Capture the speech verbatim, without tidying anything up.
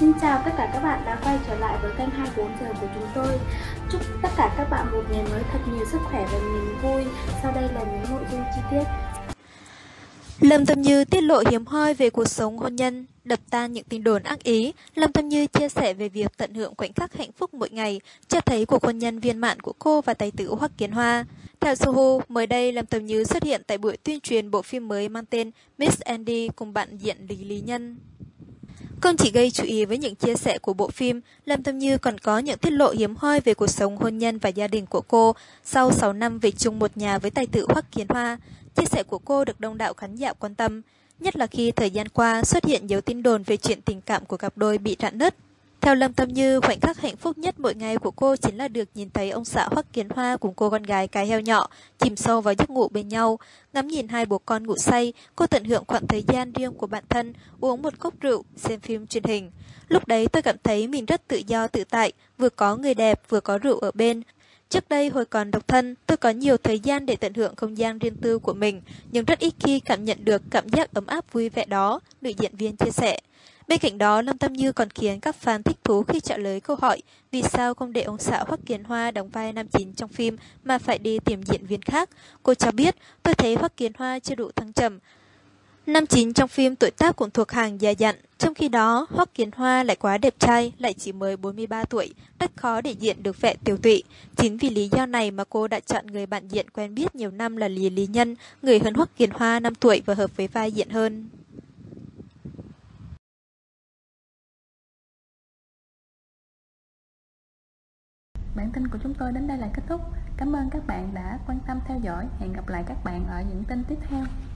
Xin chào tất cả các bạn đã quay trở lại với kênh hai mươi bốn giờ của chúng tôi. Chúc tất cả các bạn một ngày mới thật nhiều sức khỏe và niềm vui. Sau đây là những nội dung chi tiết. Lâm Tâm Như tiết lộ hiếm hoi về cuộc sống hôn nhân, đập tan những tin đồn ác ý. Lâm Tâm Như chia sẻ về việc tận hưởng khoảnh khắc hạnh phúc mỗi ngày, cho thấy cuộc hôn nhân viên mãn của cô và tài tử Hoắc Kiến Hoa. Theo Soho, mới đây Lâm Tâm Như xuất hiện tại buổi tuyên truyền bộ phim mới mang tên Miss Andy cùng bạn diễn Lý Lý Nhân. Không chỉ gây chú ý với những chia sẻ của bộ phim, Lâm Tâm Như còn có những tiết lộ hiếm hoi về cuộc sống hôn nhân và gia đình của cô sau sáu năm về chung một nhà với tài tử Hoắc Kiến Hoa. Chia sẻ của cô được đông đảo khán giả quan tâm, nhất là khi thời gian qua xuất hiện nhiều tin đồn về chuyện tình cảm của cặp đôi bị rạn nứt. Theo Lâm Tâm Như, khoảnh khắc hạnh phúc nhất mỗi ngày của cô chính là được nhìn thấy ông xã Hoắc Kiến Hoa cùng cô con gái cái heo nhỏ chìm sâu vào giấc ngủ bên nhau. Ngắm nhìn hai bố con ngủ say, cô tận hưởng khoảng thời gian riêng của bản thân, uống một cốc rượu, xem phim truyền hình. Lúc đấy tôi cảm thấy mình rất tự do tự tại, vừa có người đẹp vừa có rượu ở bên. Trước đây hồi còn độc thân, tôi có nhiều thời gian để tận hưởng không gian riêng tư của mình, nhưng rất ít khi cảm nhận được cảm giác ấm áp vui vẻ đó, nữ diễn viên chia sẻ. Bên cạnh đó, Lâm Tâm Như còn khiến các fan thích thú khi trả lời câu hỏi vì sao không để ông xã Hoắc Kiến Hoa đóng vai nam chính trong phim mà phải đi tìm diễn viên khác. Cô cho biết, tôi thấy Hoắc Kiến Hoa chưa đủ thăng trầm. Nam chính trong phim tuổi tác cũng thuộc hàng già dặn, trong khi đó Hoắc Kiến Hoa lại quá đẹp trai, lại chỉ mới bốn mươi ba tuổi, rất khó để diễn được vẻ tiều tụy. Chính vì lý do này mà cô đã chọn người bạn diễn quen biết nhiều năm là Lý Lý Nhân, người hơn Hoắc Kiến Hoa năm tuổi và hợp với vai diễn hơn. Bản tin của chúng tôi đến đây là kết thúc. Cảm ơn các bạn đã quan tâm theo dõi. Hẹn gặp lại các bạn ở những tin tiếp theo.